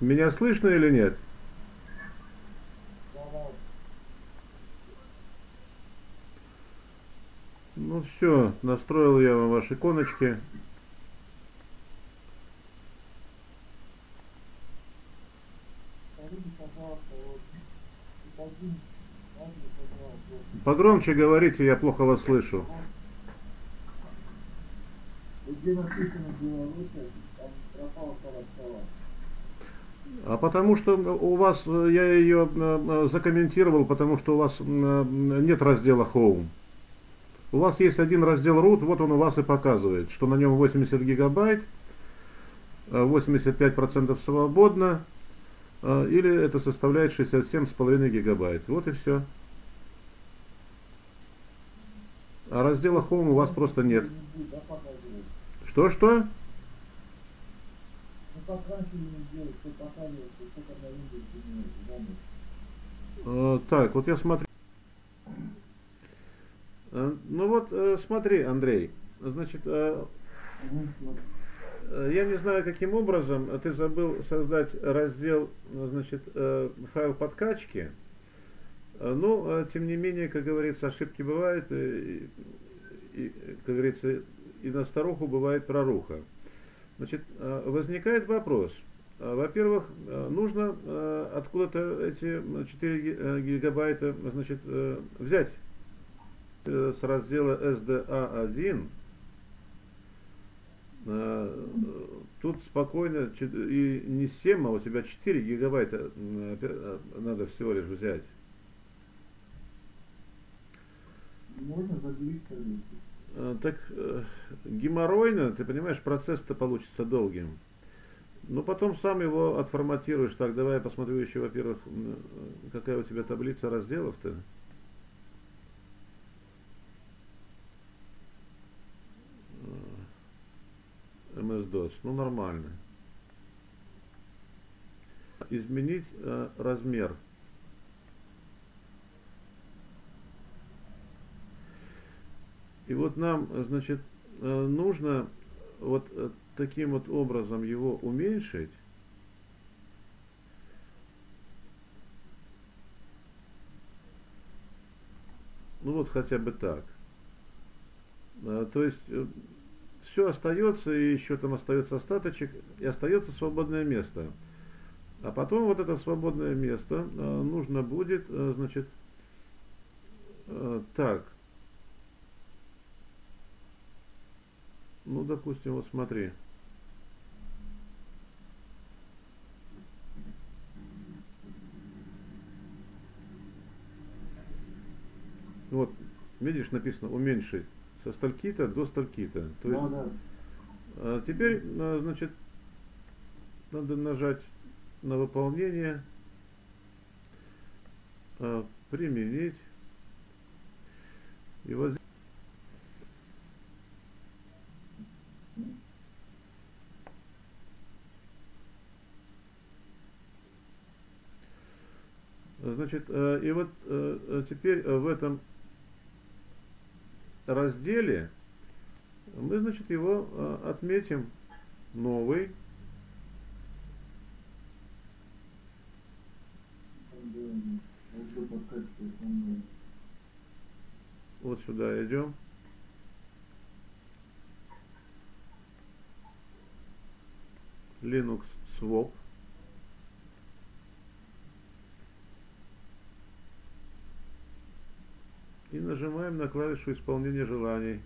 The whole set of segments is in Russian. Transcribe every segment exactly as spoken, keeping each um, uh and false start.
Меня слышно или нет? Ну все, настроил я вам ваши иконочки. Погромче говорите, я плохо вас слышу. А потому что у вас, я ее закомментировал, потому что у вас нет раздела хоум. У вас есть один раздел рут, вот он у вас и показывает, что на нем восемьдесят гигабайт, восемьдесят пять процентов свободно, или это составляет шестьдесят семь и пять десятых гигабайт. Вот и все. А раздела хоум у вас просто нет. Что-что? Так, вот я смотрю. Ну вот, смотри, Андрей. Значит, я не знаю, каким образом ты забыл создать раздел, значит, файл подкачки. Но, тем не менее, как говорится, ошибки бывают. И, и, как говорится, и на старуху бывает проруха. Значит, возникает вопрос. Во-первых, нужно откуда-то эти четыре гигабайта, значит, взять с раздела эс дэ а один. Тут спокойно, и не семь, а у тебя четыре гигабайта надо всего лишь взять. Можно задвинуть. Так геморройно, ты понимаешь, процесс-то получится долгим. Но потом сам его отформатируешь. Так, давай я посмотрю еще, во-первых, какая у тебя таблица разделов-то. эм эс дос, ну нормально. Изменить э, размер. И вот нам, значит, нужно вот таким вот образом его уменьшить. Ну вот хотя бы так. То есть все остается, и еще там остается остаточек, и остается свободное место. А потом вот это свободное место нужно будет, значит, так. Ну, допустим, вот смотри. Вот, видишь, написано уменьшить со стальки-то до стальки-то. То есть, да, да. Теперь, значит, надо нажать на выполнение, применить. И вот здесь. Значит, и вот теперь в этом разделе мы, значит, его отметим новый. Вот сюда идем. Linux Swap. И нажимаем на клавишу исполнения желаний.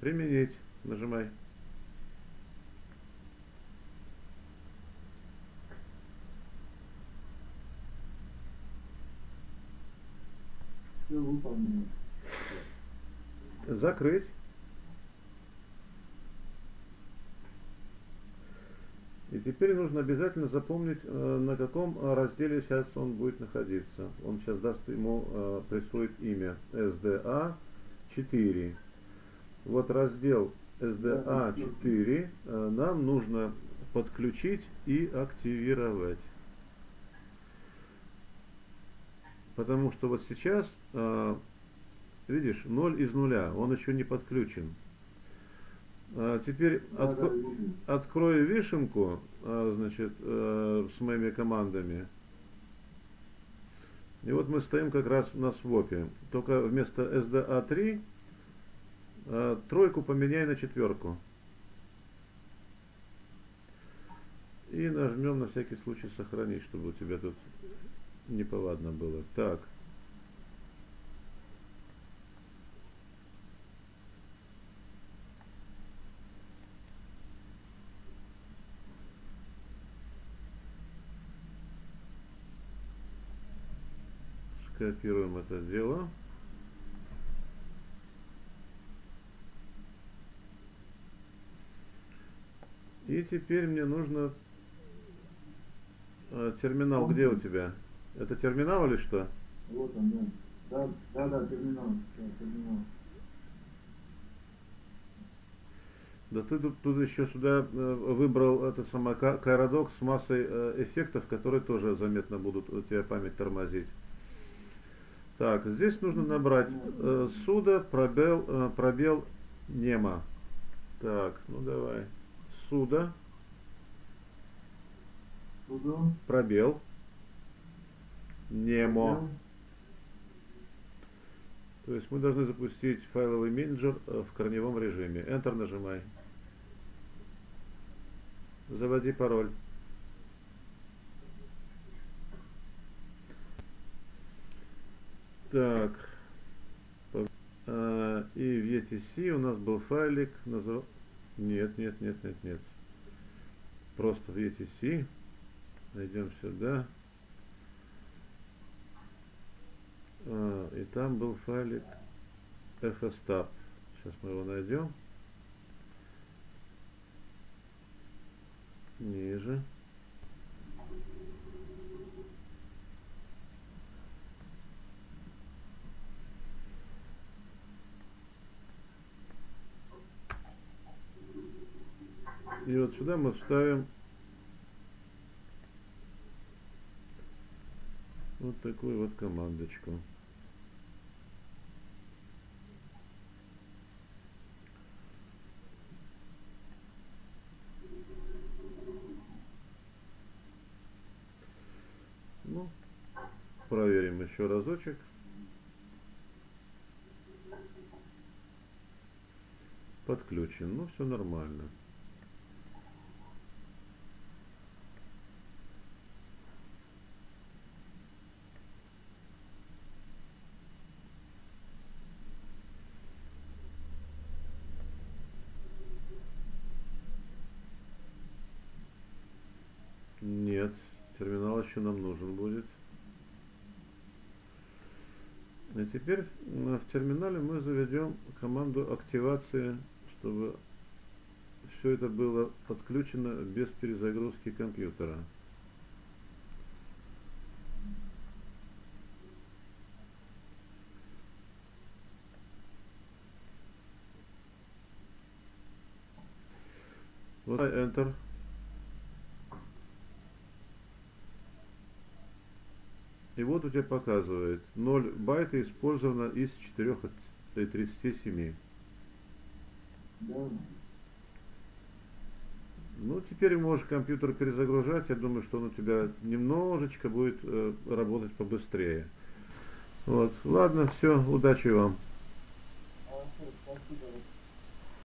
Применить. Нажимай. Все выполнено. Закрыть. И теперь нужно обязательно запомнить, на каком разделе сейчас он будет находиться. Он сейчас даст ему присвоить имя эс дэ а четыре. Вот раздел эс дэ а четыре нам нужно подключить и активировать. Потому что вот сейчас, видишь, ноль из нуля, он еще не подключен. А теперь отк... открою вишенку, значит, с моими командами. И вот мы стоим как раз на свопе. Только вместо эс ди эй три тройку поменяй на четверку. И нажмем на всякий случай сохранить, чтобы у тебя тут неповадно было. Так. Скопируем это дело. И теперь мне нужно... Терминал где у тебя? Это терминал или что? Вот он, да. Да, да, да, терминал. терминал. Да ты тут, тут еще сюда выбрал это самое Кайрадок с массой эффектов, которые тоже заметно будут у тебя память тормозить. Так, здесь нужно набрать э, sudo пробел, э, пробел нема. Так, ну давай. Sudo. Sudo. Пробел. Немо. То есть мы должны запустить файловый менеджер в корневом режиме. Enter нажимай. Заводи пароль. Так, и в и ти си у нас был файлик, назов... нет, нет, нет, нет, нет, просто в и ти си, найдем сюда, и там был файлик fstab, сейчас мы его найдем, ниже. И вот сюда мы вставим вот такую вот командочку. Ну, проверим еще разочек. Подключен. Ну, все нормально. Нет, терминал еще нам нужен будет. И теперь в терминале мы заведем команду активации, чтобы все это было подключено без перезагрузки компьютера. Вот Enter. И вот у тебя показывает ноль байта использовано из четырёх и тридцати семи. Да. Ну, теперь можешь компьютер перезагружать. Я думаю, что он у тебя немножечко будет э, работать побыстрее. Вот. Ладно, все, удачи вам.